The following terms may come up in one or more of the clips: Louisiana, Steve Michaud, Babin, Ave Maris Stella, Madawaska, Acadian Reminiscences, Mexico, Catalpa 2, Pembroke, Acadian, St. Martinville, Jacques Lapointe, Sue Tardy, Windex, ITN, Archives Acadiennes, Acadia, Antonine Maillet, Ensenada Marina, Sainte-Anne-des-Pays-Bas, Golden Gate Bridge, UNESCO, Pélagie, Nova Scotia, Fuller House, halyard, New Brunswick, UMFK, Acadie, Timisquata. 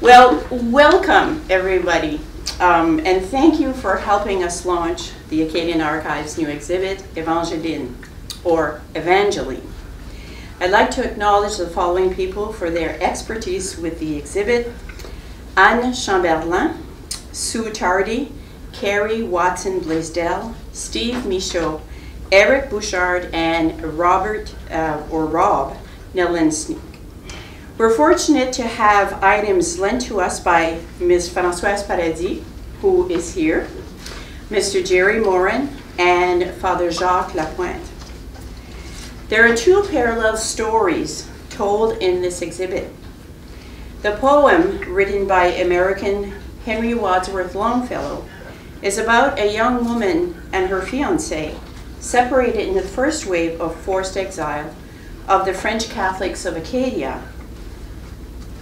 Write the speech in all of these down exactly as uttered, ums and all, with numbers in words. Well, welcome everybody, um, and thank you for helping us launch the Acadian Archives new exhibit, Evangeline, or Evangeline. I'd like to acknowledge the following people for their expertise with the exhibit: Anne Chamberlain, Sue Tardy, Carrie Watson Blaisdell, Steve Michaud, Eric Bouchard, and Robert uh, or Rob Nelins. We're fortunate to have items lent to us by Miz Francoise Paradis, who is here, Mister Jerry Morin, and Father Jacques Lapointe. There are two parallel stories told in this exhibit. The poem, written by American Henry Wadsworth Longfellow, is about a young woman and her fiancé separated in the first wave of forced exile of the French Catholics of Acadia,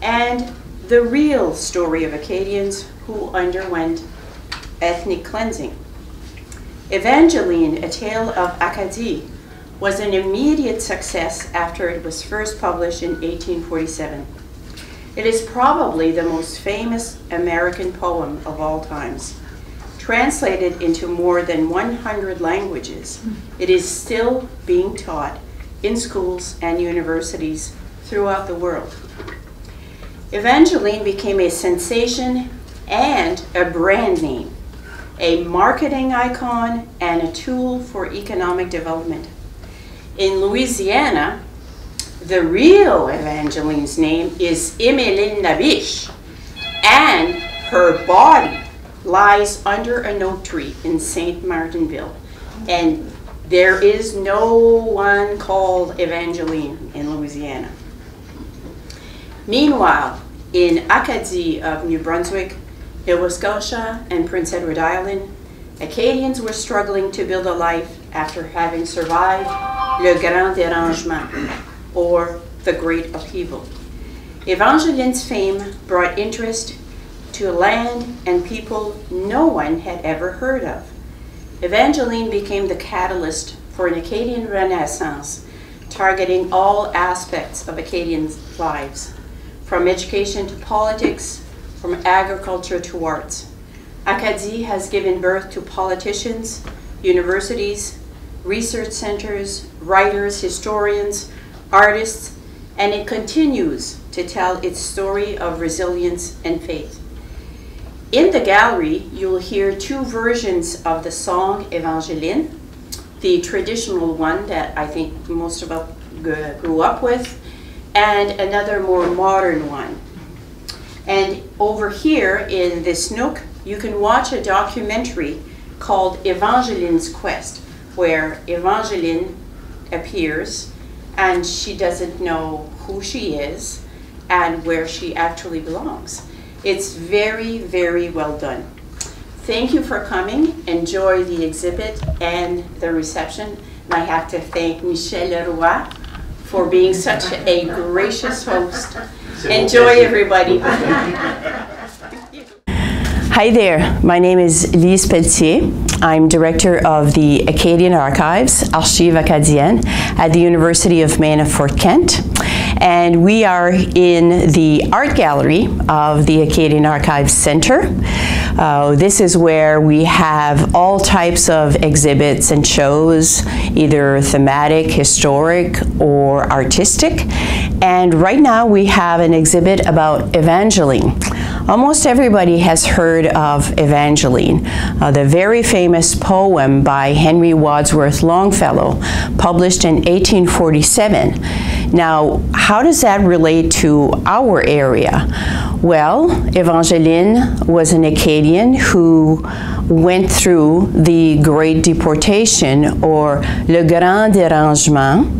and the real story of Acadians who underwent ethnic cleansing. Evangeline, a tale of Acadie, was an immediate success after it was first published in eighteen forty-seven. It is probably the most famous American poem of all times. Translated into more than one hundred languages, it is still being taught in schools and universities throughout the world. Evangeline became a sensation and a brand name, a marketing icon, and a tool for economic development. In Louisiana, the real Evangeline's name is Emeline Naviche, and her body lies under an oak tree in Saint Martinville. And there is no one called Evangeline in Louisiana. Meanwhile, in Acadie of New Brunswick, Nova Scotia, and Prince Edward Island, Acadians were struggling to build a life after having survived Le Grand Dérangement, or the Great Upheaval. Evangeline's fame brought interest to land and people no one had ever heard of. Evangeline became the catalyst for an Acadian Renaissance, targeting all aspects of Acadian lives, from education to politics, from agriculture to arts. Acadie has given birth to politicians, universities, research centers, writers, historians, artists, and it continues to tell its story of resilience and faith. In the gallery, you'll hear two versions of the song Evangeline, the traditional one that I think most of us grew up with, and another more modern one. And over here in this nook, you can watch a documentary called Evangeline's Quest, where Evangeline appears and she doesn't know who she is and where she actually belongs. It's very, very well done. Thank you for coming. Enjoy the exhibit and the reception. And I have to thank Michel Leroy for being such a gracious host. Enjoy, everybody. Hi there, my name is Lise Pelletier. I'm director of the Acadian Archives, Archives Acadiennes, at the University of Maine at Fort Kent. And we are in the art gallery of the Acadian Archives Center. Uh, this is where we have all types of exhibits and shows, either thematic, historic, or artistic. And right now we have an exhibit about Evangeline. Almost everybody has heard of Evangeline, uh, the very famous poem by Henry Wadsworth Longfellow, published in eighteen forty-seven. Now, how does that relate to our area? Well, Evangeline was an Acadian who went through the Great Deportation, or Le Grand Dérangement,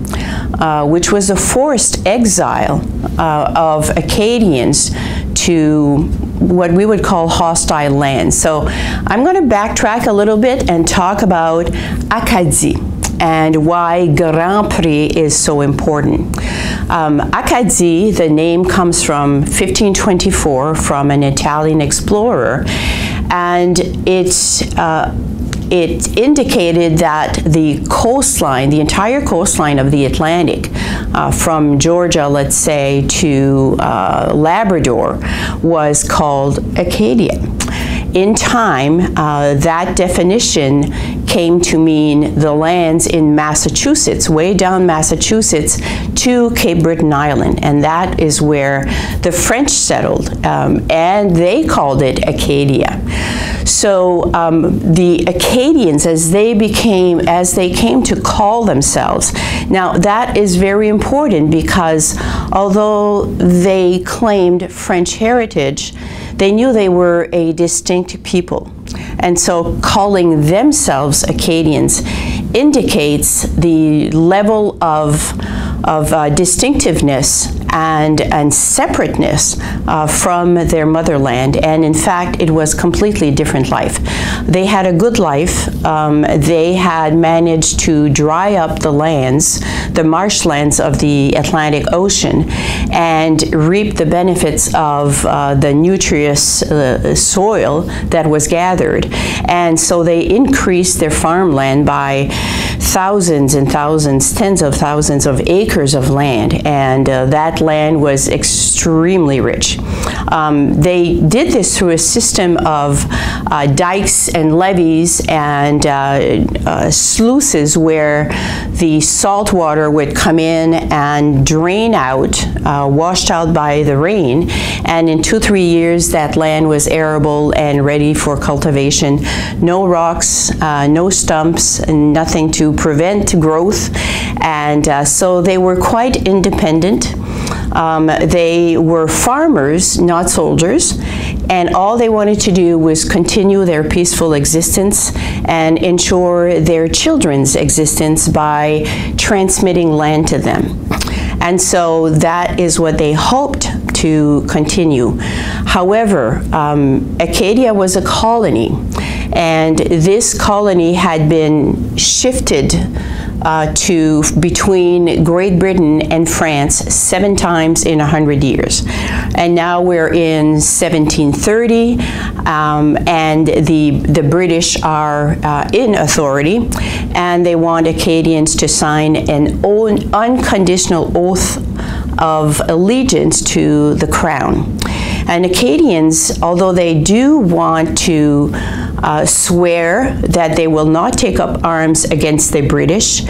uh, which was a forced exile uh, of Acadians to what we would call hostile lands. So I'm going to backtrack a little bit and talk about Acadie and why Grand-Pré is so important. Um, Acadie, the name comes from fifteen twenty-four, from an Italian explorer, and it's uh, it indicated that the coastline, the entire coastline of the Atlantic, uh, from Georgia, let's say, to uh, Labrador, was called Acadia. In time, uh, that definition came to mean the lands in Massachusetts, way down Massachusetts to Cape Breton Island, and that is where the French settled, um, and they called it Acadia. So um, the Acadians, as they became, as they came to call themselves, now that is very important because although they claimed French heritage, they knew they were a distinct people. And so calling themselves Acadians indicates the level of, of uh, distinctiveness and, and separateness uh, from their motherland. And in fact, it was completely different life. They had a good life. Um, they had managed to dry up the lands, the marshlands of the Atlantic Ocean, and reap the benefits of uh, the nutritious uh, soil that was gathered. And so they increased their farmland by thousands and thousands, tens of thousands of acres of land, and uh, that land was extremely rich. Um, they did this through a system of uh, dikes and levees and uh, uh, sluices where the salt water would come in and drain out, uh, washed out by the rain, and in two, three years that land was arable and ready for cultivation. No rocks, uh, no stumps, and nothing to prevent growth, and uh, so they were quite independent. Um, they were farmers, not soldiers, and all they wanted to do was continue their peaceful existence and ensure their children's existence by transmitting land to them. And so that is what they hoped to continue. However, um, Acadia was a colony, and this colony had been shifted Uh, to between Great Britain and France seven times in a hundred years. And now we're in seventeen thirty, um, and the, the British are uh, in authority, and they want Acadians to sign an own unconditional oath of allegiance to the crown. And Acadians, although they do want to uh, swear that they will not take up arms against the British,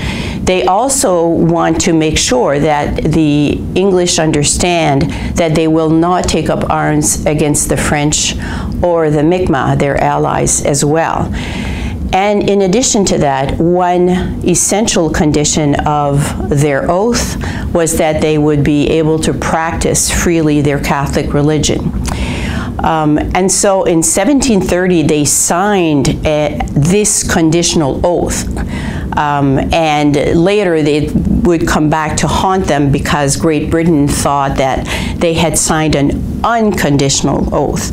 they also want to make sure that the English understand that they will not take up arms against the French or the Mi'kmaq, their allies, as well. And in addition to that, one essential condition of their oath was that they would be able to practice freely their Catholic religion. Um, and so in seventeen thirty, they signed a, this conditional oath. Um, and later, it would come back to haunt them because Great Britain thought that they had signed an unconditional oath.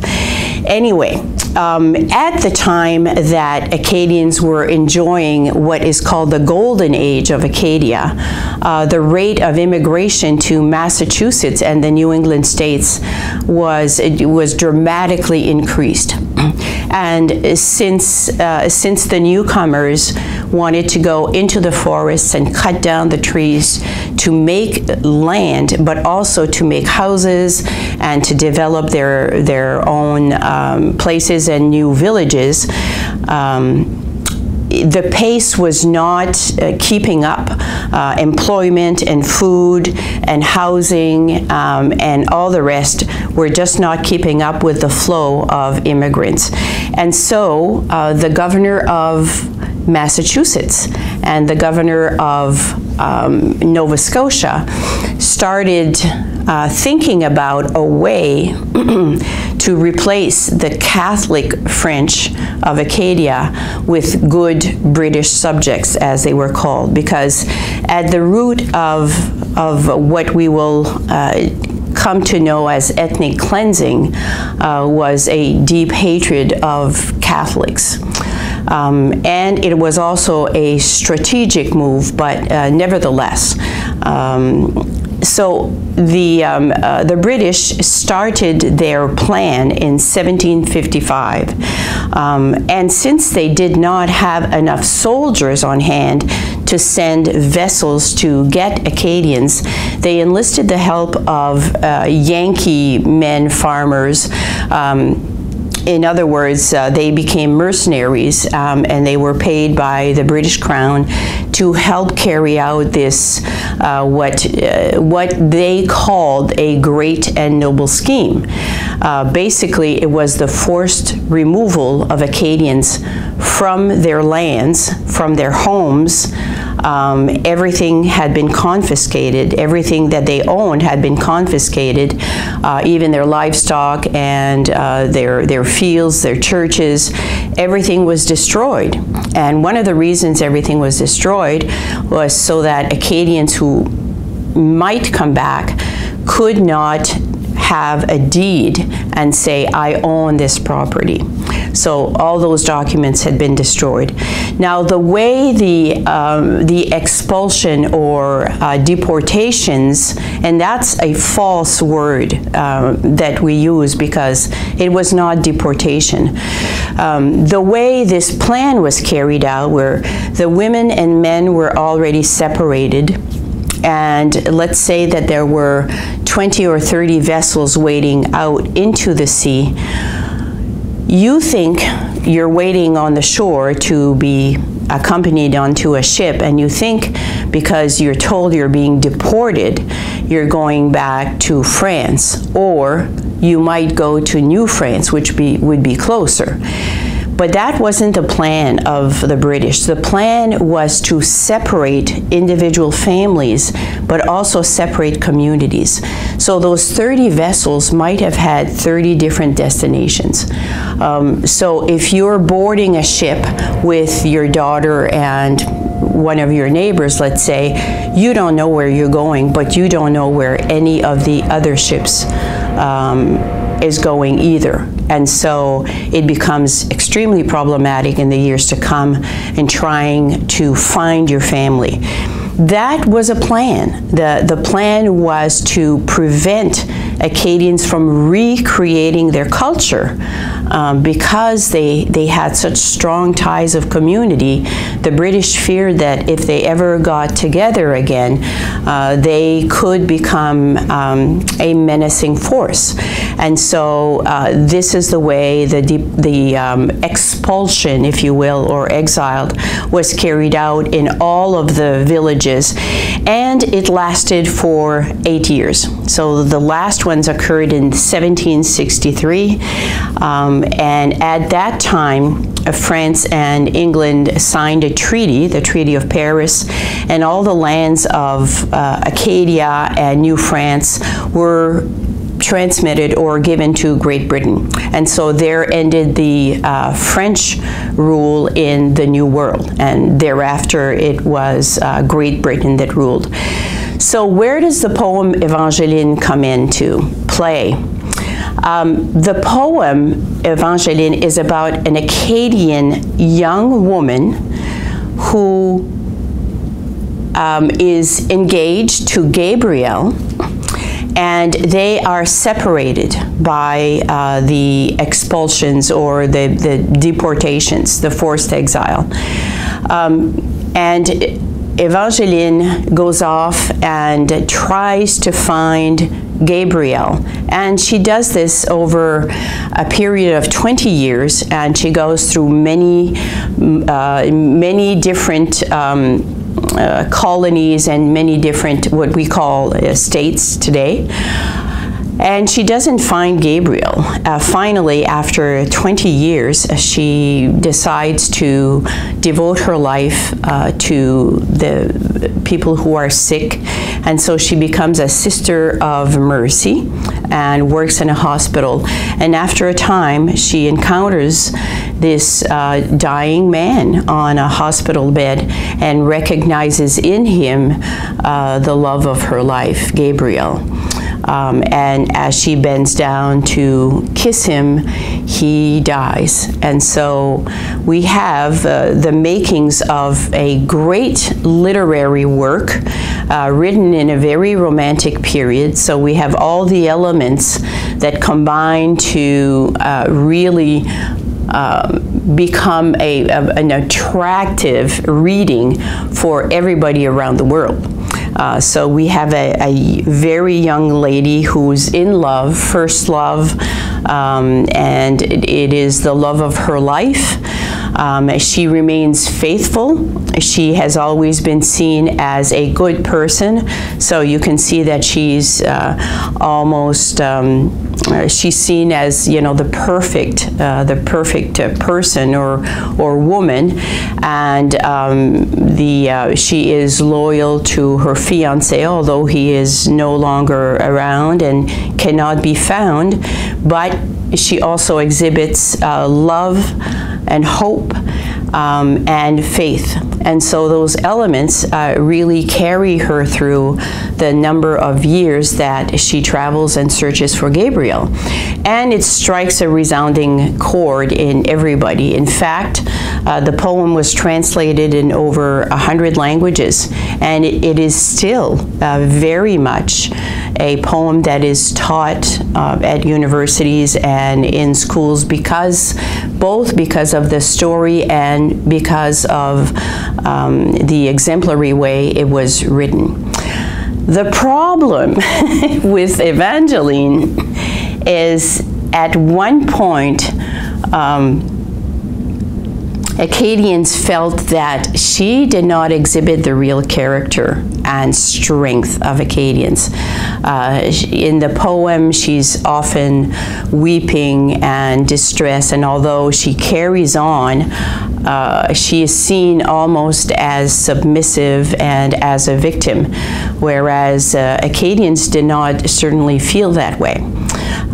Anyway, um, at the time that Acadians were enjoying what is called the Golden Age of Acadia, uh, the rate of immigration to Massachusetts and the New England states was, it was dramatically increased. And since, uh, since the newcomers wanted to go into the forests and cut down the trees to make land, but also to make houses and to develop their, their own um, places and new villages, um, the pace was not uh, keeping up. Uh, employment and food and housing um, and all the rest were just not keeping up with the flow of immigrants. And so uh, the governor of Massachusetts and the governor of um, Nova Scotia started uh, thinking about a way to replace the Catholic French of Acadia with good British subjects, as they were called, because at the root of, of what we will uh, come to know as ethnic cleansing uh, was a deep hatred of Catholics. Um, and it was also a strategic move, but uh, nevertheless. Um, so the, um, uh, the British started their plan in seventeen fifty-five Um, and since they did not have enough soldiers on hand to send vessels to get Acadians, they enlisted the help of uh, Yankee men farmers. Um, In other words, uh, they became mercenaries, um, and they were paid by the British Crown to help carry out this, uh, what, uh, what they called a great and noble scheme. Uh, basically, it was the forced removal of Acadians from their lands, from their homes. Um, everything had been confiscated. Everything that they owned had been confiscated, uh, even their livestock and uh, their, their fields, their churches. Everything was destroyed. And one of the reasons everything was destroyed was so that Acadians who might come back could not have a deed and say, I own this property. So all those documents had been destroyed. Now, the way the, um, the expulsion or uh, deportations, and that's a false word uh, that we use because it was not deportation. Um, the way this plan was carried out, where the women and men were already separated, and let's say that there were twenty or thirty vessels waiting out into the sea, you think you're waiting on the shore to be accompanied onto a ship, and you think because you're told you're being deported, you're going back to France, or you might go to New France, which be, would be closer. But that wasn't the plan of the British. The plan was to separate individual families, but also separate communities. So those thirty vessels might have had thirty different destinations. Um, so if you're boarding a ship with your daughter and one of your neighbors, let's say, you don't know where you're going, but you don't know where any of the other ships um, is going either. And so it becomes extremely problematic in the years to come in trying to find your family. That was a plan. The, the plan was to prevent Acadians from recreating their culture. Um, because they, they had such strong ties of community, the British feared that if they ever got together again, uh, they could become um, a menacing force. And so uh, this is the way the, the um, expulsion, if you will, or exiled, was carried out in all of the villages. And it lasted for eight years. So the last ones occurred in seventeen sixty-three. Um, And at that time, France and England signed a treaty, the Treaty of Paris, and all the lands of uh, Acadia and New France were transmitted or given to Great Britain. And so there ended the uh, French rule in the New World, and thereafter it was uh, Great Britain that ruled. So where does the poem Evangeline come into play? Um, the poem Evangeline is about an Acadian young woman who um, is engaged to Gabriel, and they are separated by uh, the expulsions or the, the deportations, the forced exile. Um, and Evangeline goes off and tries to find Gabriel, and she does this over a period of twenty years, and she goes through many uh, many different um, uh, colonies and many different what we call uh, states today, and she doesn't find Gabriel. Uh, finally, after twenty years, she decides to devote her life uh, to the people who are sick, and so she becomes a sister of mercy and works in a hospital. And after a time, she encounters this uh, dying man on a hospital bed and recognizes in him uh, the love of her life, Gabriel. Um, and as she bends down to kiss him, he dies. And so we have uh, the makings of a great literary work uh, written in a very romantic period. So we have all the elements that combine to uh, really uh, become a, a, an attractive reading for everybody around the world. Uh, so we have a, a very young lady who's in love, first love, um, and it, it is the love of her life. Um, she remains faithful. She has always been seen as a good person. So you can see that she's uh, almost, um, uh, she's seen as, you know, the perfect, uh, the perfect uh, person or, or woman. And um, the, uh, she is loyal to her fiancé, although he is no longer around and cannot be found. But she also exhibits uh, love and hope um, and faith. And so those elements uh, really carry her through the number of years that she travels and searches for Gabriel. And it strikes a resounding chord in everybody. In fact, uh, the poem was translated in over a hundred languages, and it, it is still uh, very much a poem that is taught uh, at universities and in schools, because both because of the story and because of um, the exemplary way it was written. The problem with Evangeline is at one point um, Acadians felt that she did not exhibit the real character and strength of Acadians. Uh, in the poem, she's often weeping and distressed, and although she carries on, uh, she is seen almost as submissive and as a victim, whereas uh, Acadians did not certainly feel that way.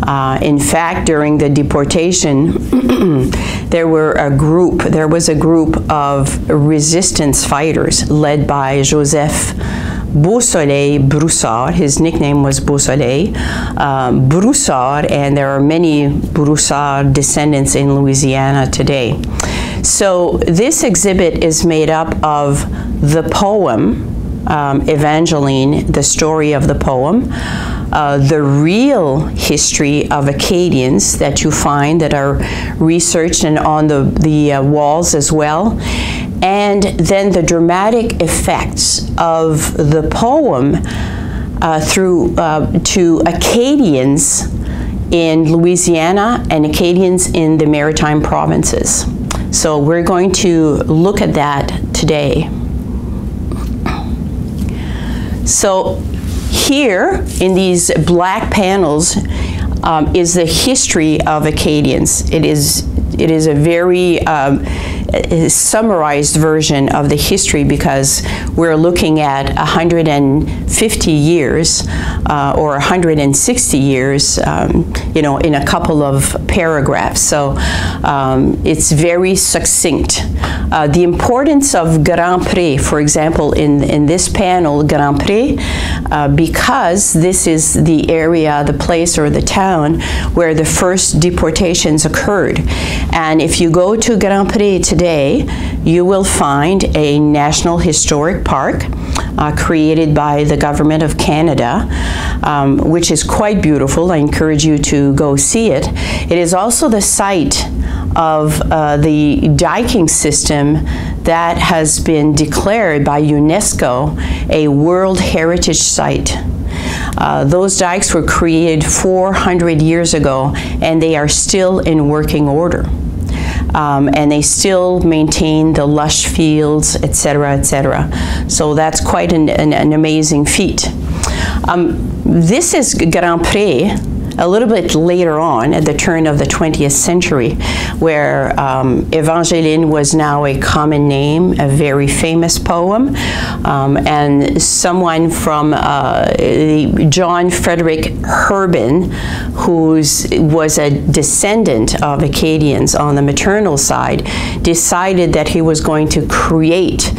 Uh, in fact, during the deportation, there were a group, there was a group of resistance fighters led by Joseph Beausoleil Broussard. His nickname was Beausoleil. Um, Broussard, and there are many Broussard descendants in Louisiana today. So this exhibit is made up of the poem, Um, Evangeline, the story of the poem, uh, the real history of Acadians that you find that are researched and on the, the uh, walls as well, and then the dramatic effects of the poem uh, through uh, to Acadians in Louisiana and Acadians in the Maritime provinces. So we're going to look at that today. So here, in these black panels, um, is the history of Acadians. It is, it is a very um, summarized version of the history, because we're looking at one hundred fifty years uh, or one hundred sixty years, um, you know, in a couple of paragraphs. So um, it's very succinct. Uh, the importance of Grand-Pré, for example, in, in this panel, Grand-Pré, uh, because this is the area, the place or the town where the first deportations occurred. And if you go to Grand-Pré today, Today, you will find a National Historic Park uh, created by the Government of Canada, um, which is quite beautiful. I encourage you to go see it. It is also the site of uh, the diking system that has been declared by UNESCO a World Heritage Site. Uh, those dikes were created four hundred years ago, and they are still in working order. Um, and they still maintain the lush fields, et cetera, et cetera. So that's quite an, an, an amazing feat. Um, this is Grand-Pré, a little bit later on, at the turn of the twentieth century, where um, Evangeline was now a common name, a very famous poem, um, and someone from uh, John Frederick Hurban, who was a descendant of Acadians on the maternal side, decided that he was going to create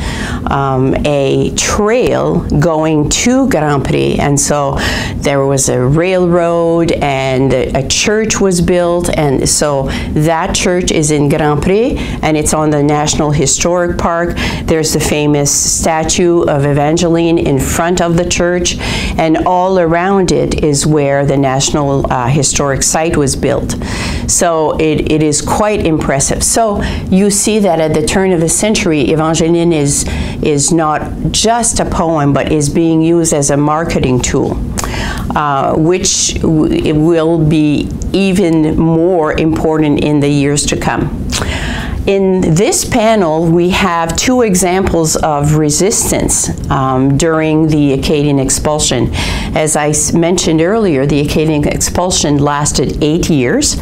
um, a trail going to Grand-Pré, and so there was a railroad and a church was built, and so that church is in Grand-Pré, and it's on the National Historic Park. There's the famous statue of Evangeline in front of the church, and all around it is where the National uh, Historic Site was built. So it, it is quite impressive. So you see that at the turn of the century, Evangeline is, is not just a poem, but is being used as a marketing tool, uh, which w it will be even more important in the years to come. In this panel, we have two examples of resistance um, during the Acadian expulsion. As I mentioned earlier, the Acadian expulsion lasted eight years,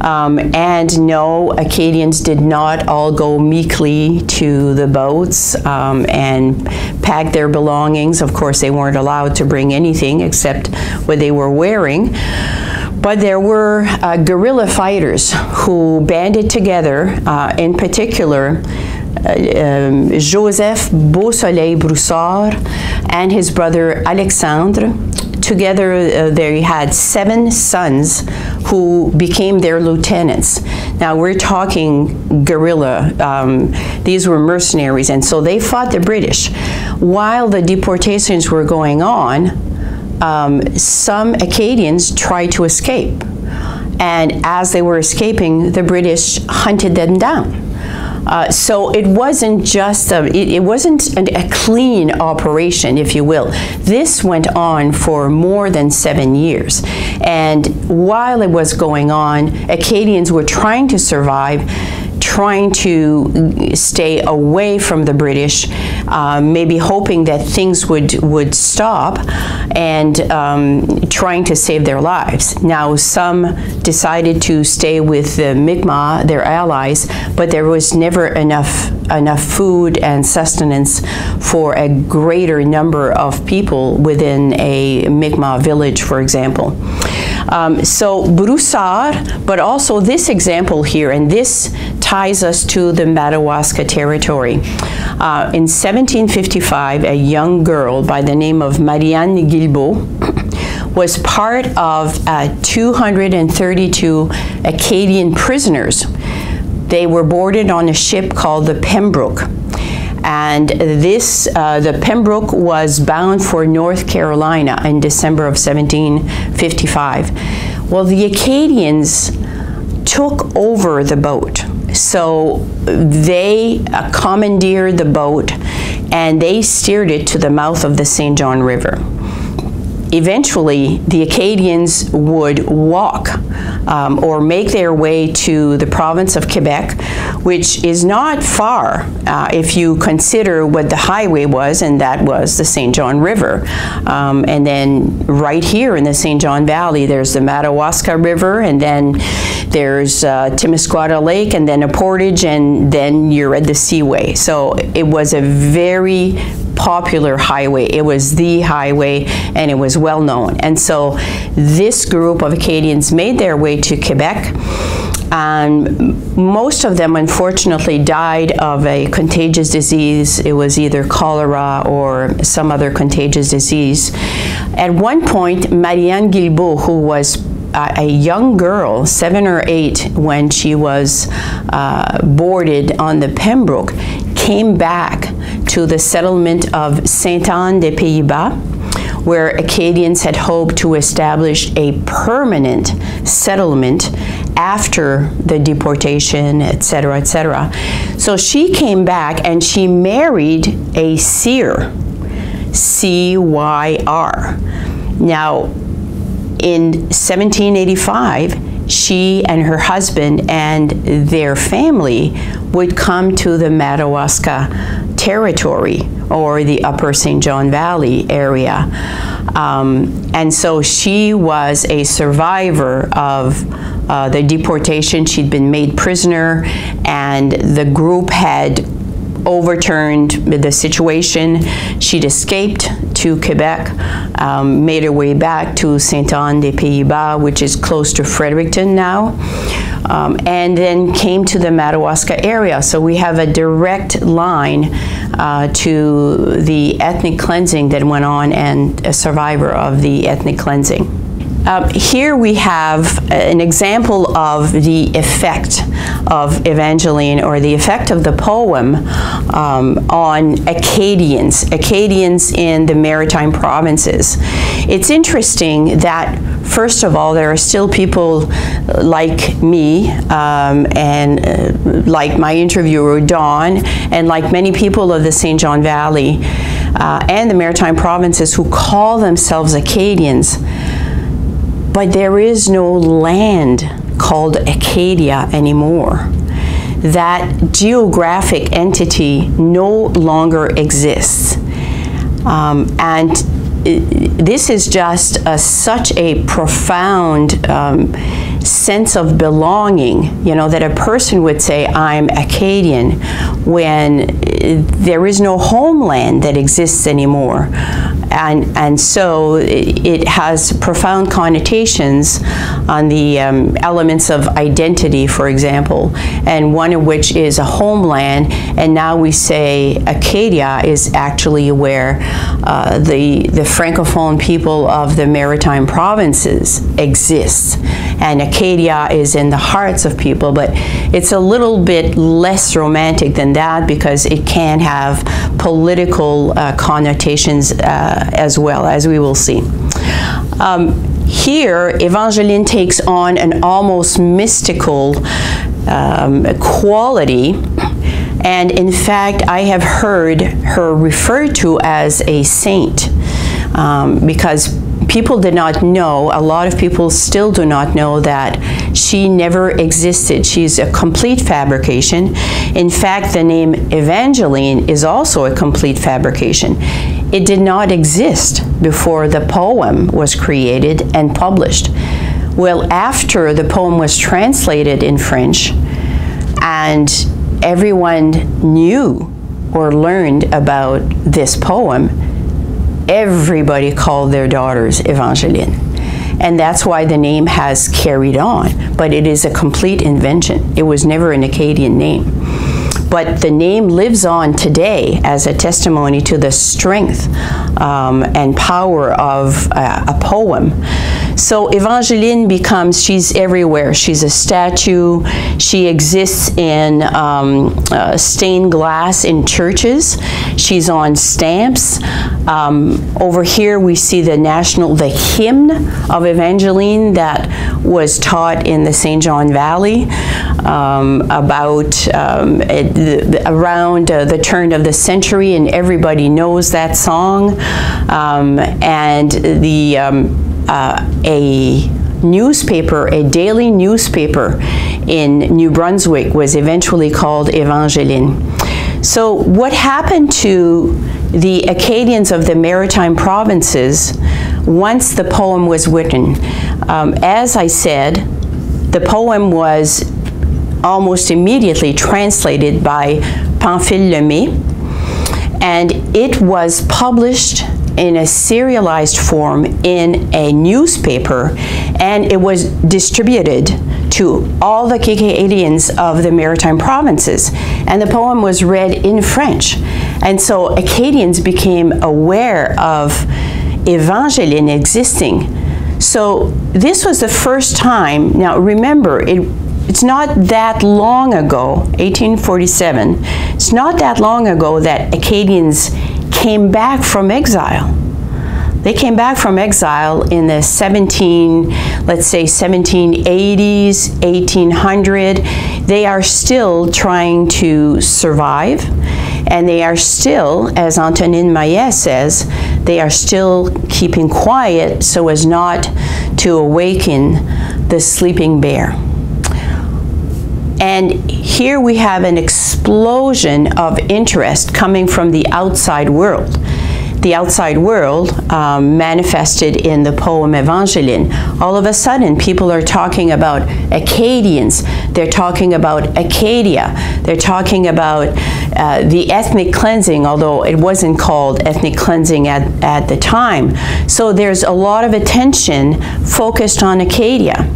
um, and no, Acadians did not all go meekly to the boats um, and pack their belongings. Of course, they weren't allowed to bring anything except what they were wearing. But there were uh, guerrilla fighters who banded together, uh, in particular, uh, um, Joseph Beausoleil Broussard and his brother Alexandre. Together, uh, they had seven sons who became their lieutenants. Now, we're talking guerrilla. Um, these were mercenaries, and so they fought the British. While the deportations were going on, Um, some Acadians tried to escape, and as they were escaping, the British hunted them down. Uh, so it wasn't just a, it, it wasn't an, a clean operation, if you will. This went on for more than seven years, and while it was going on, Acadians were trying to survive, trying to stay away from the British, uh, maybe hoping that things would, would stop, and um, trying to save their lives. Now, some decided to stay with the Mi'kmaq, their allies, but there was never enough, enough food and sustenance for a greater number of people within a Mi'kmaq village, for example. Um, so Broussard, but also this example here, and this ties us to the Madawaska territory. Uh, in seventeen fifty-five, a young girl by the name of Marianne Guilbeault was part of uh, two hundred thirty-two Acadian prisoners. They were boarded on a ship called the Pembroke. And this, uh, the Pembroke was bound for North Carolina in December of seventeen fifty-five. Well, the Acadians took over the boat. So they uh, commandeered the boat, and they steered it to the mouth of the Saint John River. Eventually, the Acadians would walk um, or make their way to the province of Quebec, which is not far uh, if you consider what the highway was, and that was the Saint John River. Um, and then right here in the Saint John Valley, there's the Madawaska River, and then there's uh, Timisquata Lake, and then a portage, and then you're at the Seaway. So it was a very popular highway. It was the highway, and it was well known. And so this group of Acadians made their way to Quebec, and most of them unfortunately died of a contagious disease. It was either cholera or some other contagious disease. At one point, Marianne Guilbeault, who was Uh, a young girl, seven or eight, when she was uh, boarded on the Pembroke, came back to the settlement of Sainte-Anne-des-Pays-Bas, where Acadians had hoped to establish a permanent settlement after the deportation, et cetera, et cetera. So she came back, and she married a seer, C Y R. Now, in seventeen eighty-five, she and her husband and their family would come to the Madawaska territory, or the upper Saint John Valley area. Um, and so she was a survivor of uh, the deportation. She'd been made prisoner, and the group had overturned the situation. She'd escaped to Quebec, um, made her way back to Sainte-Anne-des-Pays-Bas, which is close to Fredericton now, um, and then came to the Madawaska area. So we have a direct line uh, to the ethnic cleansing that went on, and a survivor of the ethnic cleansing. Um, here we have an example of the effect of Evangeline, or the effect of the poem um, on Acadians, Acadians in the Maritime provinces. It's interesting that, first of all, there are still people like me um, and uh, like my interviewer, Dawn, and like many people of the Saint John Valley uh, and the Maritime provinces who call themselves Acadians. But there is no land called Acadia anymore. That geographic entity no longer exists. Um, and it, this is just a, such a profound um, sense of belonging, you know, that a person would say, I'm Acadian, when there is no homeland that exists anymore. And, and so it has profound connotations on the um, elements of identity, for example, and one of which is a homeland. And now we say Acadia is actually where uh, the, the Francophone people of the Maritime provinces exist. And Acadia is in the hearts of people, but it's a little bit less romantic than that because it can have political uh, connotations uh, as well, as we will see. Um, here, Evangeline takes on an almost mystical um, quality, and in fact, I have heard her referred to as a saint um, because people did not know, a lot of people still do not know, that she never existed. She's a complete fabrication. In fact, the name Evangeline is also a complete fabrication. It did not exist before the poem was created and published. Well, after the poem was translated in French and everyone knew or learned about this poem, everybody called their daughters Evangeline. And that's why the name has carried on, but it is a complete invention. It was never an Acadian name. But the name lives on today as a testimony to the strength um, and power of uh, a poem. So Evangeline becomes, she's everywhere. She's a statue. She exists in um, uh, stained glass in churches. She's on stamps. Um, over here we see the national, the hymn of Evangeline that was taught in the Saint John Valley um, about um, it, around uh, the turn of the century, and everybody knows that song. Um, and the um, uh, a newspaper, a daily newspaper in New Brunswick was eventually called Evangeline. So what happened to the Acadians of the Maritime provinces once the poem was written? Um, as I said, the poem was almost immediately translated by Pamphile Lemay, and it was published in a serialized form in a newspaper, and it was distributed to all the Acadians of the Maritime provinces, and the poem was read in French. And so Acadians became aware of Evangeline existing. So this was the first time. Now remember, it It's not that long ago, eighteen forty-seven, it's not that long ago that Acadians came back from exile. They came back from exile in the seventeen, let's say seventeen eighties, eighteen hundred. They are still trying to survive, and they are still, as Antonine Maillet says, they are still keeping quiet so as not to awaken the sleeping bear. And here we have an explosion of interest coming from the outside world. The outside world um, manifested in the poem Evangeline. All of a sudden, people are talking about Acadians. They're talking about Acadia. They're talking about uh, the ethnic cleansing, although it wasn't called ethnic cleansing at, at the time. So there's a lot of attention focused on Acadia.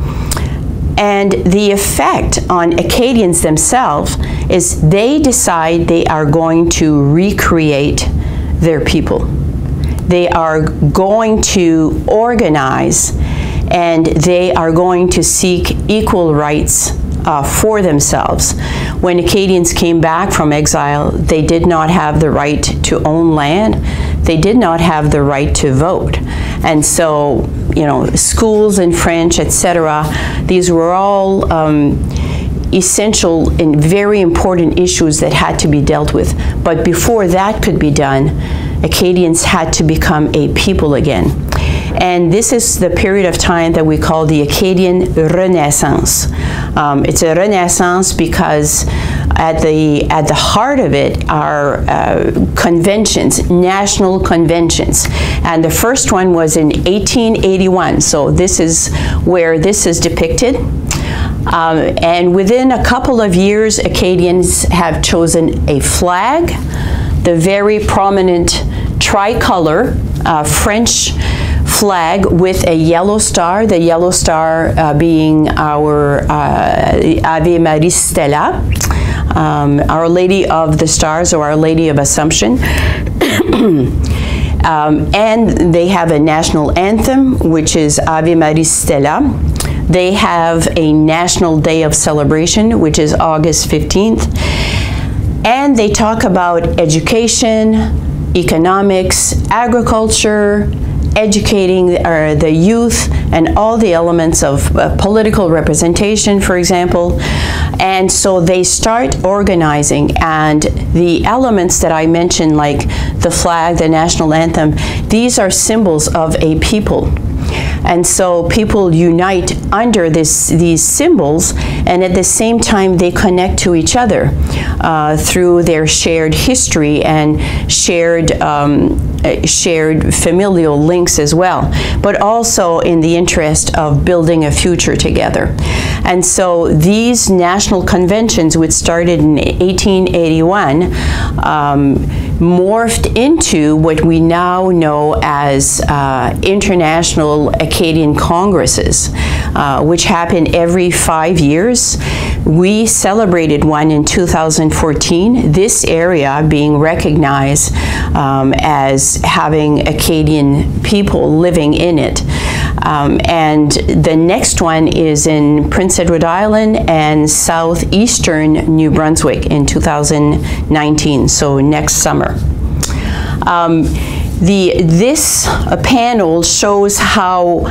And the effect on Acadians themselves is they decide they are going to recreate their people. They are going to organize and they are going to seek equal rights Uh, for themselves. When Acadians came back from exile, they did not have the right to own land. They did not have the right to vote. And so, you know, schools in French, et cetera, these were all um, essential and very important issues that had to be dealt with. But before that could be done, Acadians had to become a people again. And this is the period of time that we call the Acadian Renaissance. Um, it's a renaissance because at the, at the heart of it are uh, conventions, national conventions. And the first one was in eighteen eighty-one, so this is where this is depicted. Um, and within a couple of years, Acadians have chosen a flag, the very prominent tricolor uh, French flag with a yellow star, the yellow star uh, being our uh, Ave Maris Stella, um, Our Lady of the Stars, or Our Lady of Assumption. um, and they have a national anthem, which is Ave Maris Stella. They have a national day of celebration, which is August fifteenth. And they talk about education, economics, agriculture, educating uh, the youth, and all the elements of uh, political representation, for example. And so they start organizing, and the elements that I mentioned, like the flag, the national anthem, these are symbols of a people. And so people unite under this, these symbols, and at the same time they connect to each other uh, through their shared history and shared, um, shared familial links as well, but also in the interest of building a future together. And so these national conventions, which started in eighteen eighty-one, um, morphed into what we now know as uh, international Acadian Congresses, uh, which happen every five years. We celebrated one in two thousand fourteen, this area being recognized um, as having Acadian people living in it. Um, and the next one is in Prince Edward Island and southeastern New Brunswick in two thousand nineteen, so next summer. Um, the, this uh, panel shows how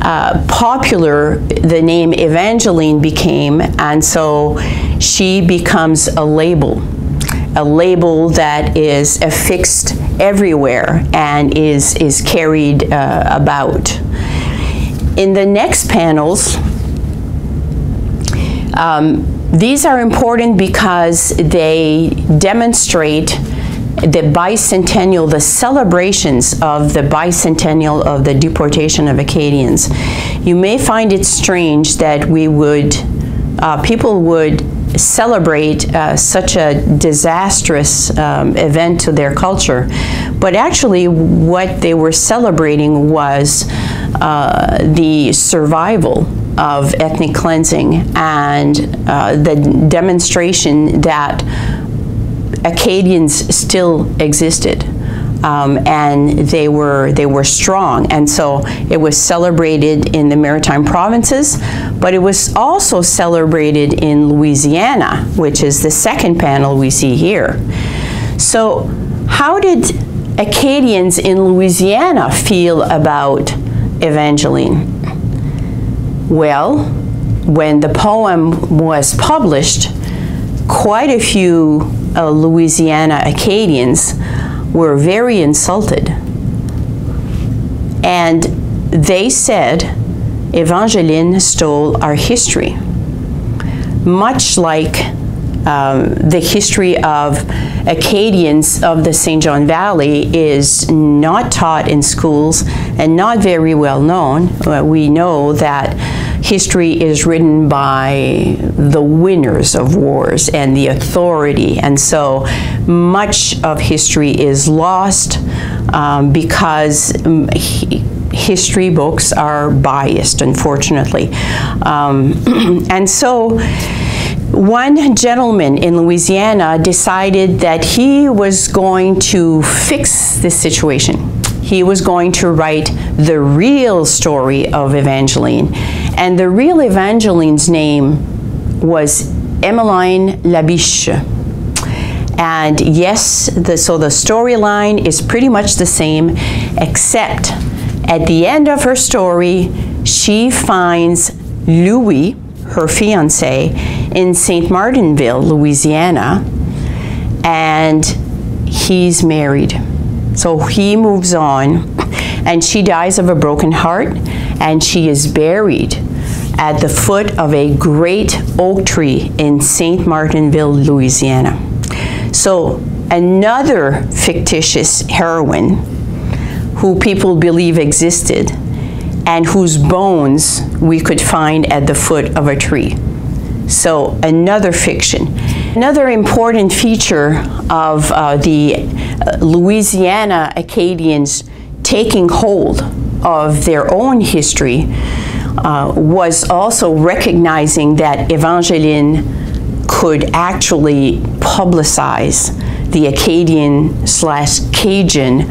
uh, popular the name Evangeline became, and so she becomes a label. A label that is affixed everywhere and is, is carried uh, about. In the next panels, um, these are important because they demonstrate the bicentennial, the celebrations of the bicentennial of the deportation of Acadians. You may find it strange that we would, uh, people would celebrate uh, such a disastrous um, event to their culture. But actually what they were celebrating was uh, the survival of ethnic cleansing and uh, the demonstration that Acadians still existed. Um, and they were, they were strong. And so it was celebrated in the Maritime Provinces, but it was also celebrated in Louisiana, which is the second panel we see here. So how did Acadians in Louisiana feel about Evangeline? Well, when the poem was published, quite a few uh, Louisiana Acadians were very insulted, and they said Evangeline stole our history, much like um, the history of Acadians of the Saint John Valley is not taught in schools and not very well known. Uh, we know that history is written by the winners of wars and the authority, and so much of history is lost um, because he, history books are biased, unfortunately. Um, and so one gentleman in Louisiana decided that he was going to fix this situation. He was going to write the real story of Evangeline. And the real Evangeline's name was Emeline Naviche. And yes, the, so the storyline is pretty much the same, except at the end of her story, she finds Louis, her fiance, in Saint Martinville, Louisiana, and he's married. So he moves on, and she dies of a broken heart, and she is buried at the foot of a great oak tree in Saint Martinville, Louisiana. So another fictitious heroine who people believe existed and whose bones we could find at the foot of a tree. So another fiction. Another important feature of uh, the uh, Louisiana Acadians taking hold of their own history uh, was also recognizing that Evangeline could actually publicize the Acadian slash Cajun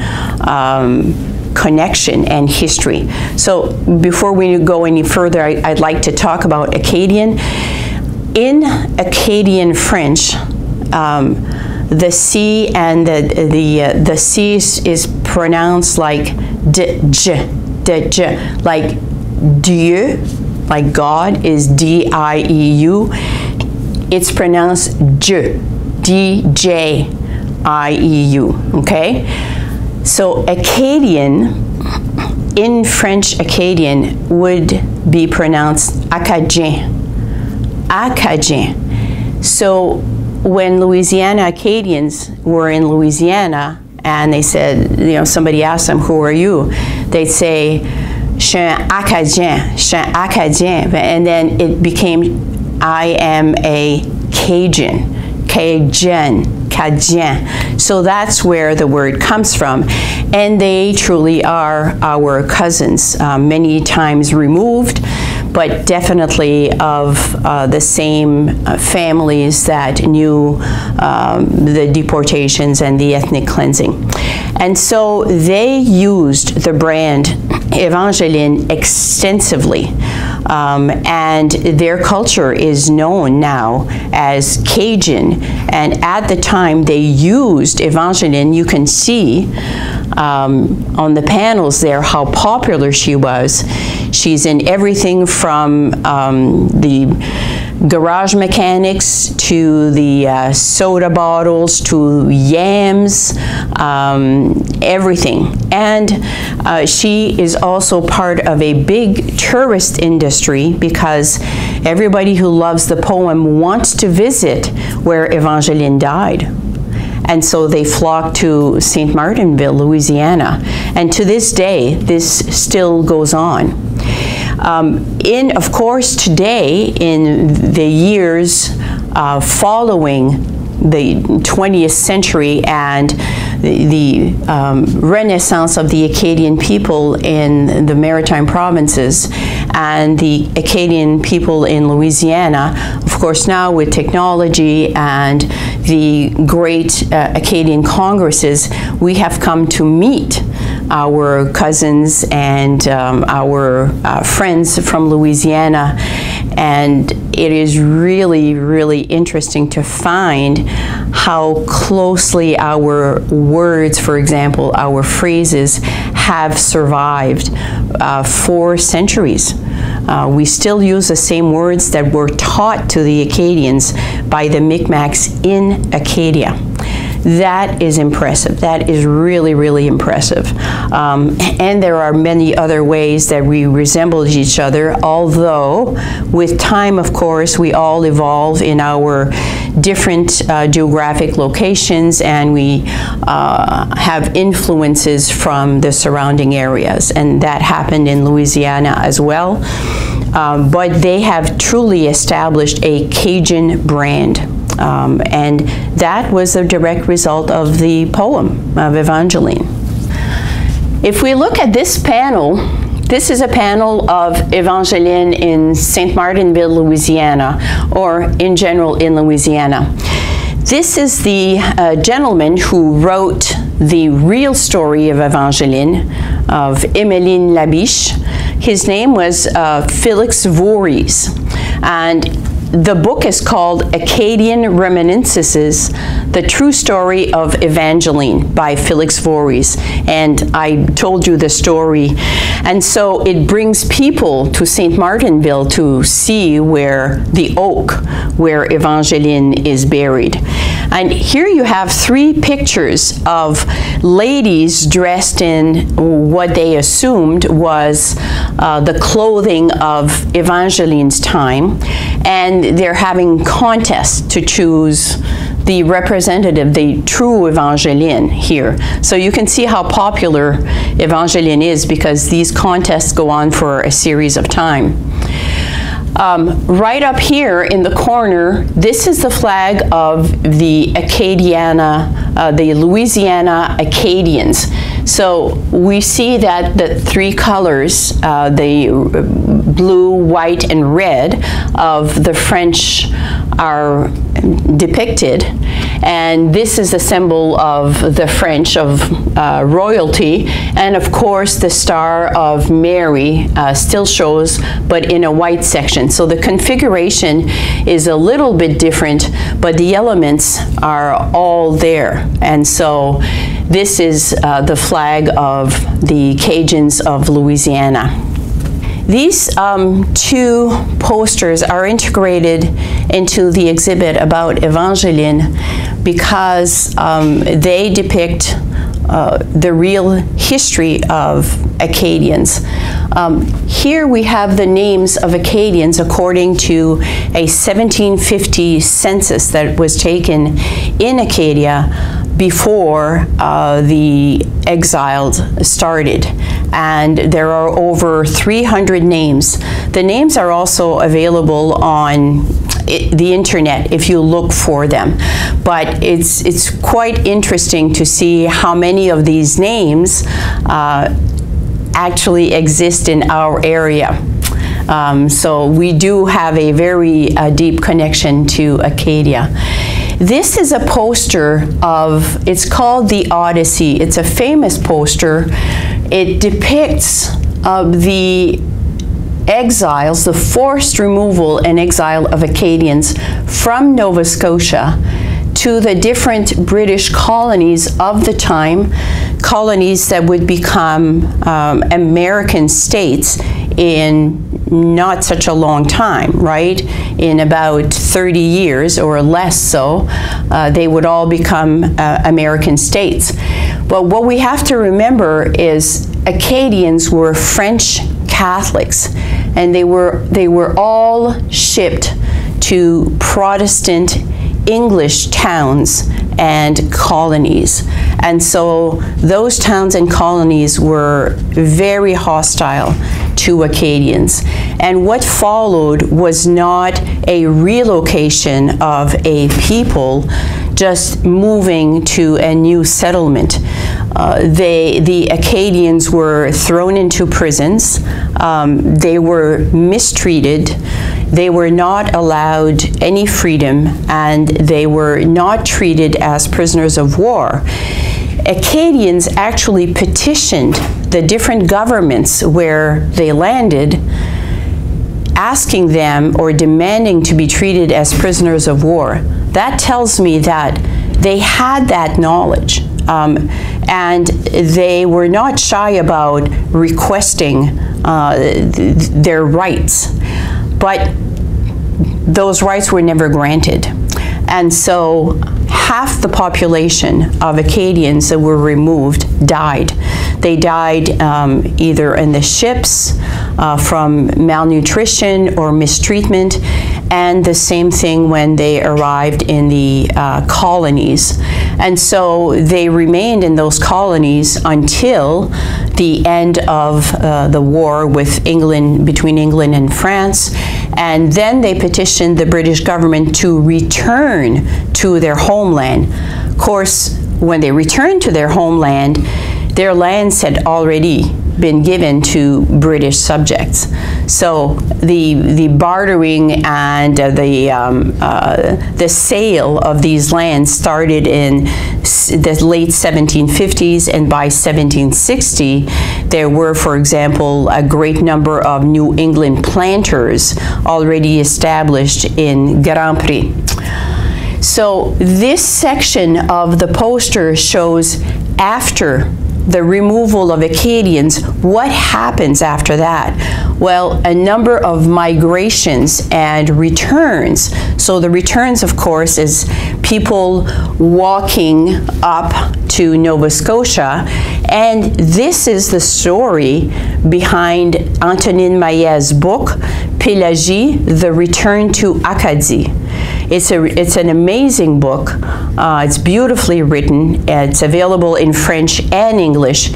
um, connection and history. So before we go any further, I, I'd like to talk about Acadian. In Acadian French, um, the C and the the uh, the C is pronounced like d j, d j, like Dieu, like God is D I E U. It's pronounced Dieu, D J I E U, okay? So Acadian, in French Acadian, would be pronounced Acadien, Acadien. So when Louisiana Acadians were in Louisiana and they said, you know, somebody asked them, who are you? They'd say, je suis Acadien, je suis Acadien, and then it became I am a Cajun, Cajun, Cajun. So that's where the word comes from. And they truly are our cousins, uh, many times removed, but definitely of uh, the same uh, families that knew um, the deportations and the ethnic cleansing. And so they used the brand Evangeline extensively. Um, and their culture is known now as Cajun. And at the time they used Evangeline, you can see um, on the panels there how popular she was. She's in everything from um, the garage mechanics to the uh, soda bottles to yams, um, everything. And uh, she is also part of a big tourist industry because everybody who loves the poem wants to visit where Evangeline died. And so they flocked to Saint Martinville, Louisiana. And to this day, this still goes on. Um, in, of course, today, in the years uh, following the twentieth century and the, the um, renaissance of the Acadian people in the Maritime provinces and the Acadian people in Louisiana, of course now with technology and the great uh, Acadian congresses, we have come to meet our cousins and um, our uh, friends from Louisiana. And it is really, really interesting to find how closely our words, for example, our phrases, have survived uh, for centuries. Uh, we still use the same words that were taught to the Acadians by the Mi'kmaq in Acadia. That is impressive. That is really, really impressive. Um, and there are many other ways that we resemble each other, although with time, of course, we all evolve in our different uh, geographic locations, and we uh, have influences from the surrounding areas. And that happened in Louisiana as well. Um, but they have truly established a Cajun brand. Um, and that was a direct result of the poem of Evangeline. If we look at this panel, this is a panel of Evangeline in Saint Martinville, Louisiana, or in general in Louisiana. This is the uh, gentleman who wrote the real story of Evangeline, of Emeline Naviche. His name was uh, Félix Voorhies, and the book is called Acadian Reminiscences, The True Story of Evangeline by Félix Voorhies. And I told you the story. And so it brings people to Saint Martinville to see where the oak, where Evangeline is buried. And here you have three pictures of ladies dressed in what they assumed was uh, the clothing of Evangeline's time. And they're having contests to choose the representative, the true Evangeline here. So you can see how popular Evangeline is because these contests go on for a series of time. Um, right up here in the corner, this is the flag of the Acadiana, uh, the Louisiana Acadians. So we see that the three colors, uh, the blue, white, and red of the French are depicted. And this is a symbol of the French, of uh, royalty. And of course, the Star of Mary uh, still shows, but in a white section. So the configuration is a little bit different, but the elements are all there. And so this is uh, the flag of the Cajuns of Louisiana. These um, two posters are integrated into the exhibit about Evangeline because um, they depict uh, the real history of Acadians. Um, here we have the names of Acadians according to a seventeen fifty census that was taken in Acadia before uh, the exiled started. And there are over three hundred names. The names are also available on it, the internet if you look for them. But it's, it's quite interesting to see how many of these names uh, actually exist in our area. Um, so we do have a very uh, deep connection to Acadia. This is a poster of, it's called The Odyssey. It's a famous poster. It depicts uh, the exiles, the forced removal and exile of Acadians from Nova Scotia to the different British colonies of the time, colonies that would become um, American states in not such a long time, right? In about thirty years or less so, uh, they would all become uh, American states. But what we have to remember is Acadians were French Catholics, and they were, they were all shipped to Protestant English towns and colonies. And so those towns and colonies were very hostile to Acadians. And what followed was not a relocation of a people just moving to a new settlement. Uh, they, the Acadians were thrown into prisons. Um, they were mistreated. They were not allowed any freedom, and they were not treated as prisoners of war. Acadians actually petitioned the different governments where they landed, asking them or demanding to be treated as prisoners of war. That tells me that they had that knowledge. Um, and they were not shy about requesting uh, th their rights, but those rights were never granted. And so half the population of Acadians that were removed died. They died um, either in the ships uh, from malnutrition or mistreatment, and the same thing when they arrived in the uh, colonies. And so they remained in those colonies until the end of uh, the war with England, between England and France, and then they petitioned the British government to return to their homeland. Of course, when they returned to their homeland, their lands had already been given to British subjects. So the the bartering and uh, the um, uh, the sale of these lands started in s the late seventeen fifties, and by seventeen sixty there were, for example, a great number of New England planters already established in Grand-Pré. So this section of the poster shows after the removal of Acadians, what happens after that? Well, a number of migrations and returns. So the returns, of course, is people walking up to Nova Scotia, and this is the story behind Antonine Maillet's book, Pélagie, The Return to Acadie. It's, a, it's an amazing book. Uh, it's beautifully written. It's available in French and English.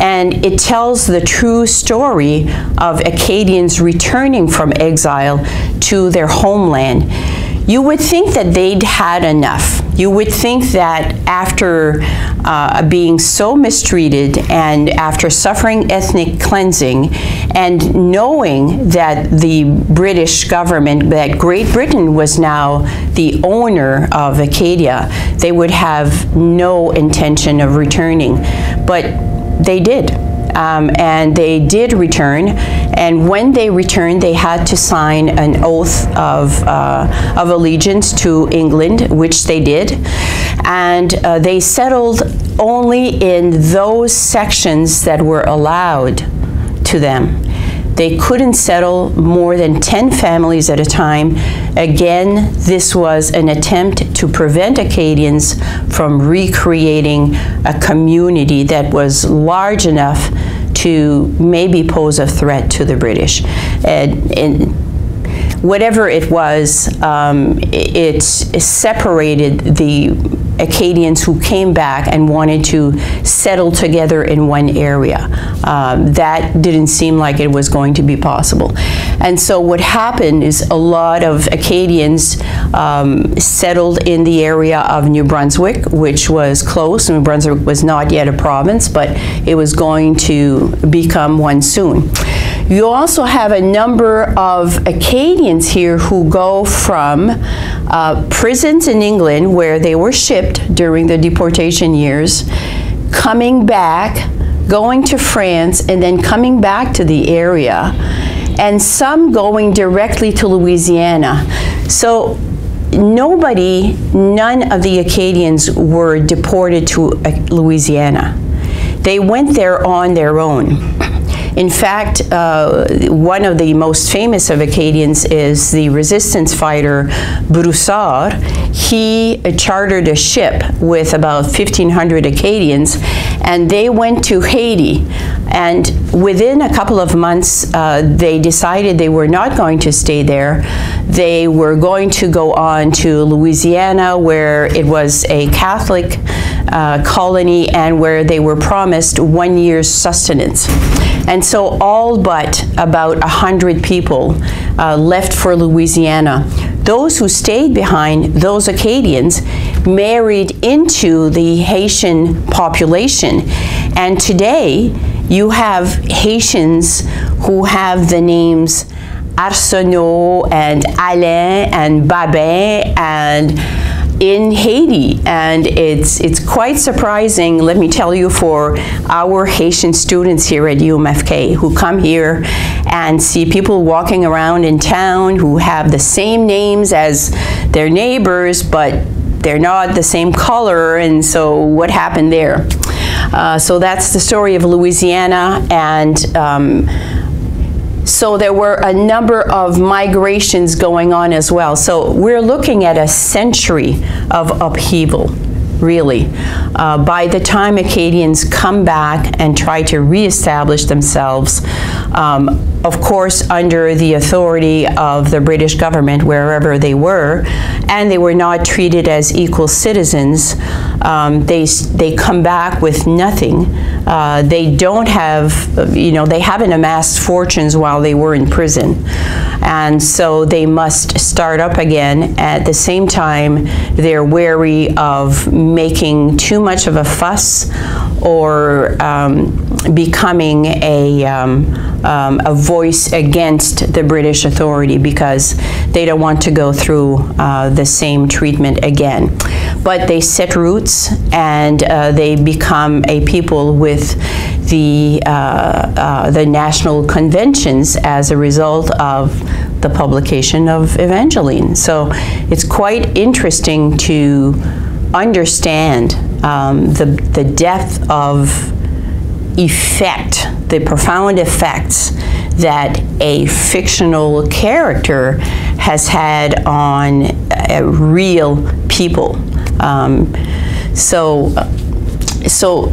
And it tells the true story of Acadians returning from exile to their homeland. You would think that they'd had enough. You would think that after uh, being so mistreated and after suffering ethnic cleansing and knowing that the British government, that Great Britain was now the owner of Acadia, they would have no intention of returning. But they did. Um, and they did return, and when they returned, they had to sign an oath of, uh, of allegiance to England, which they did, and uh, they settled only in those sections that were allowed to them. They couldn't settle more than ten families at a time. Again, this was an attempt to prevent Acadians from recreating a community that was large enough to maybe pose a threat to the British. And, and whatever it was, um, it, it separated the Acadians who came back and wanted to settle together in one area. Um, that didn't seem like it was going to be possible. And so what happened is a lot of Acadians um, settled in the area of New Brunswick, which was close. New Brunswick was not yet a province, but it was going to become one soon. You also have a number of Acadians here who go from uh, prisons in England where they were shipped during the deportation years, coming back, going to France, and then coming back to the area, and some going directly to Louisiana. So nobody, none of the Acadians were deported to Louisiana. They went there on their own. In fact, uh, one of the most famous of Acadians is the resistance fighter Broussard. He uh, chartered a ship with about fifteen hundred Acadians, and they went to Haiti. And within a couple of months, uh, they decided they were not going to stay there. They were going to go on to Louisiana, where it was a Catholic uh, colony and where they were promised one year's sustenance. And so all but about one hundred people uh, left for Louisiana. Those who stayed behind, those Acadians, married into the Haitian population. And today, you have Haitians who have the names Arsenault and Alain and Babin and in Haiti, and it's it's quite surprising, let me tell you, for our Haitian students here at U M F K who come here and see people walking around in town who have the same names as their neighbors, but they're not the same color, and so what happened there? Uh, so that's the story of Louisiana, and um, so there were a number of migrations going on as well. So we're looking at a century of upheaval, really. Uh, by the time Acadians come back and try to reestablish themselves, um, of course, under the authority of the British government, wherever they were, and they were not treated as equal citizens, um, they, they come back with nothing. Uh, they don't have, you know, they haven't amassed fortunes while they were in prison. And so they must start up again. At the same time, they're wary of making too much of a fuss or um, becoming a, um, um, a voice against the British authority, because they don't want to go through uh, the same treatment again. But they set roots, and uh, they become a people with the, uh, uh, the national conventions as a result of the publication of Evangeline. So it's quite interesting to understand um, the, the depth of effect, the profound effects that a fictional character has had on uh, real people. Um, so, so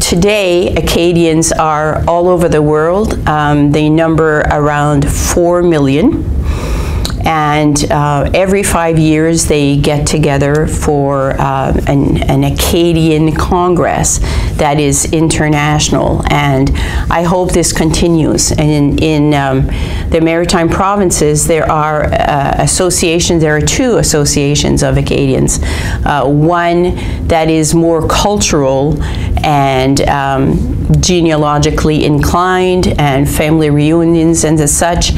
today, Acadians are all over the world. Um, they number around four million. And uh, every five years they get together for uh, an, an Acadian Congress that is international, and I hope this continues. And in, in um, the Maritime Provinces there are uh, associations, there are two associations of Acadians. Uh, one that is more cultural and um, genealogically inclined and family reunions and the such,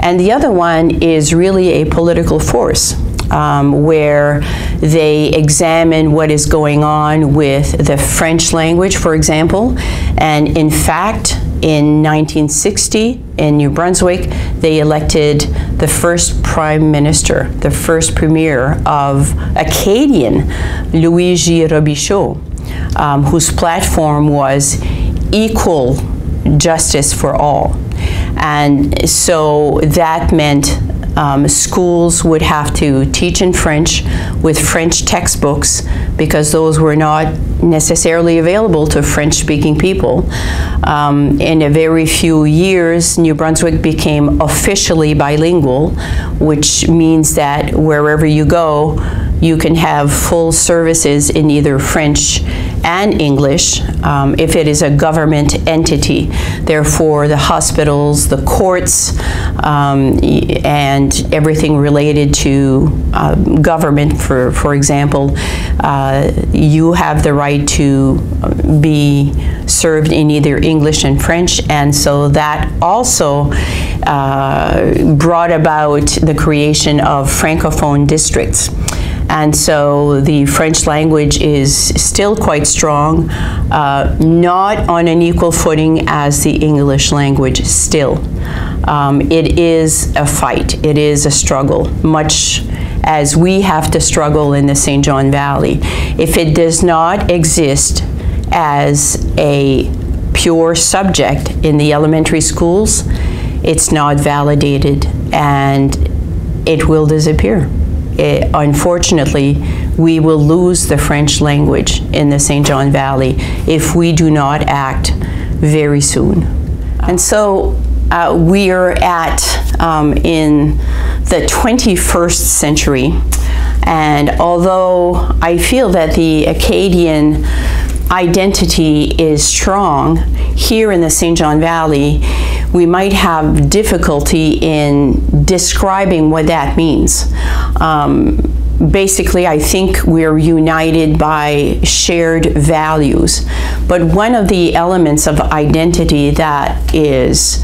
and the other one is really a political force, um, where they examine what is going on with the French language, for example. And in fact, in nineteen sixty, in New Brunswick, they elected the first prime minister, the first premier of Acadian, Luigi Robichaud, um, whose platform was equal justice for all. And so that meant um, schools would have to teach in French with French textbooks, because those were not necessarily available to French-speaking people. Um, in a very few years, New Brunswick became officially bilingual, which means that wherever you go, you can have full services in either French and English, um, if it is a government entity. Therefore, the hospitals, the courts, um, and everything related to uh, government, for, for example, uh, you have the right to be served in either English and French, and so that also uh, brought about the creation of Francophone districts. And so the French language is still quite strong, uh, not on an equal footing as the English language still. Um, it is a fight, it is a struggle, much as we have to struggle in the Saint John Valley. If it does not exist as a pure subject in the elementary schools, it's not validated and it will disappear. It, unfortunately, we will lose the French language in the Saint John Valley if we do not act very soon. And so uh, we are at, um, in the twenty-first century, and although I feel that the Acadian identity is strong here in the Saint John Valley, we might have difficulty in describing what that means. Um, basically, I think we're united by shared values. But one of the elements of identity that is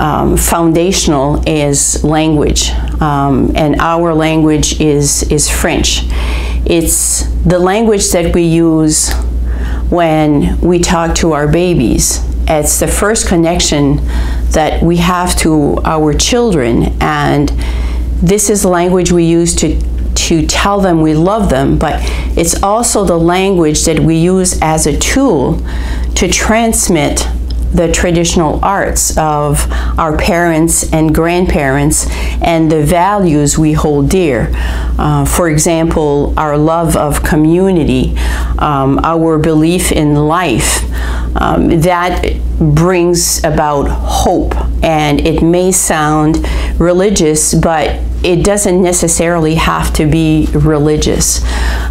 um, foundational is language. Um, and our language is, is French. It's the language that we use when we talk to our babies. It's the first connection that we have to our children, and this is the language we use to, to tell them we love them, but it's also the language that we use as a tool to transmit the traditional arts of our parents and grandparents and the values we hold dear. Uh, for example, our love of community, um, our belief in life, um, that brings about hope. And it may sound religious, but it doesn't necessarily have to be religious.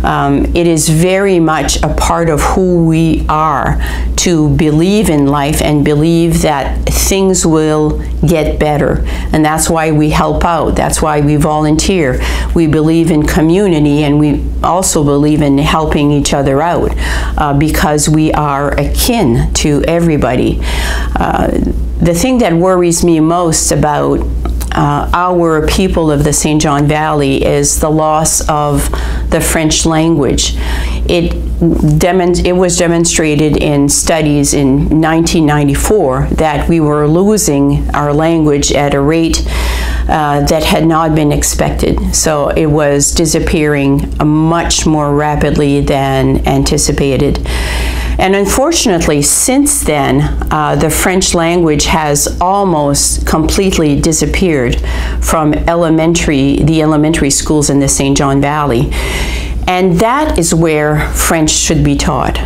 Um, it is very much a part of who we are to believe in life and believe that things will get better. And that's why we help out. That's why we volunteer. We believe in community, and we also believe in helping each other out uh, because we are akin to everybody. Uh, the thing that worries me most about Uh, our people of the Saint John Valley is the loss of the French language. It, demon it was demonstrated in studies in nineteen ninety-four that we were losing our language at a rate uh, that had not been expected. So it was disappearing much more rapidly than anticipated. And unfortunately, since then, uh, the French language has almost completely disappeared from elementary, the elementary schools in the Saint John Valley. And that is where French should be taught.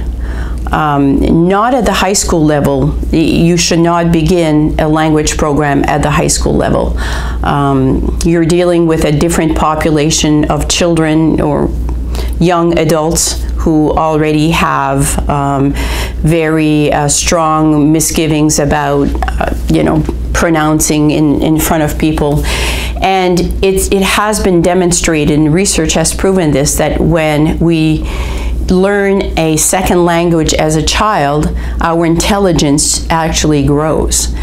Um, not at the high school level. You should not begin a language program at the high school level. Um, you're dealing with a different population of children or young adults who already have um, very uh, strong misgivings about, uh, you know, pronouncing in, in front of people. And it's, it has been demonstrated, and research has proven this, that when we learn a second language as a child, our intelligence actually grows.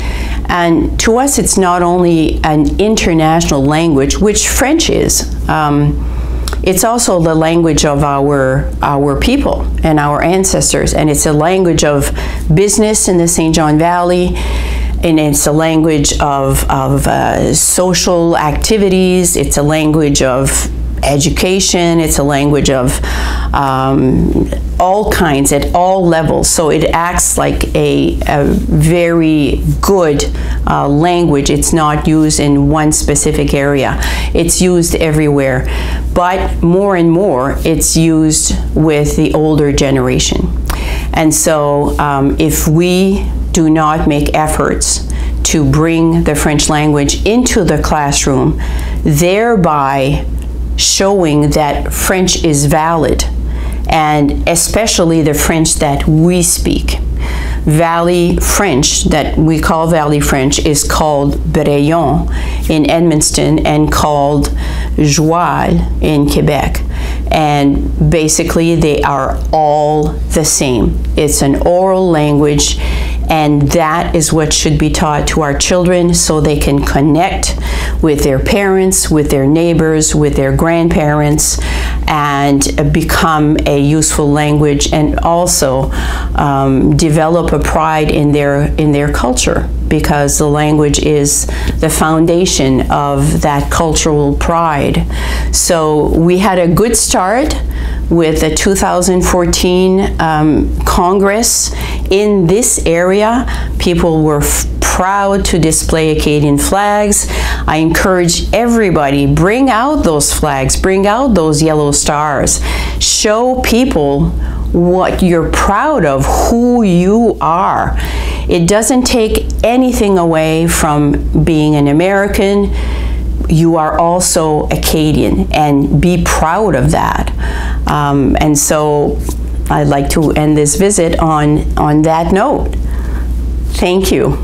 And to us, it's not only an international language, which French is, um, it's also the language of our, our people and our ancestors, and it's a language of business in the Saint John Valley, and it's a language of, of uh, social activities, it's a language of education, it's a language of um, all kinds at all levels. So it acts like a, a very good uh, language. It's not used in one specific area. It's used everywhere. But more and more, it's used with the older generation. And so um, if we do not make efforts to bring the French language into the classroom, thereby showing that French is valid, and especially the French that we speak. Valley French, that we call Valley French, is called Brayon in Edmundston and called Joal in Quebec. And basically they are all the same. It's an oral language, and that is what should be taught to our children so they can connect with their parents, with their neighbors, with their grandparents, and become a useful language, and also um, develop a pride in their, in their culture, because the language is the foundation of that cultural pride. So we had a good start with the two thousand fourteen um, Congress in this area. People were f proud to display Acadian flags. I encourage everybody, bring out those flags, bring out those yellow stars. Show people what you're proud of, who you are. It doesn't take anything away from being an American. You are also Acadian, and be proud of that. Um, and so I'd like to end this visit on, on that note. Thank you.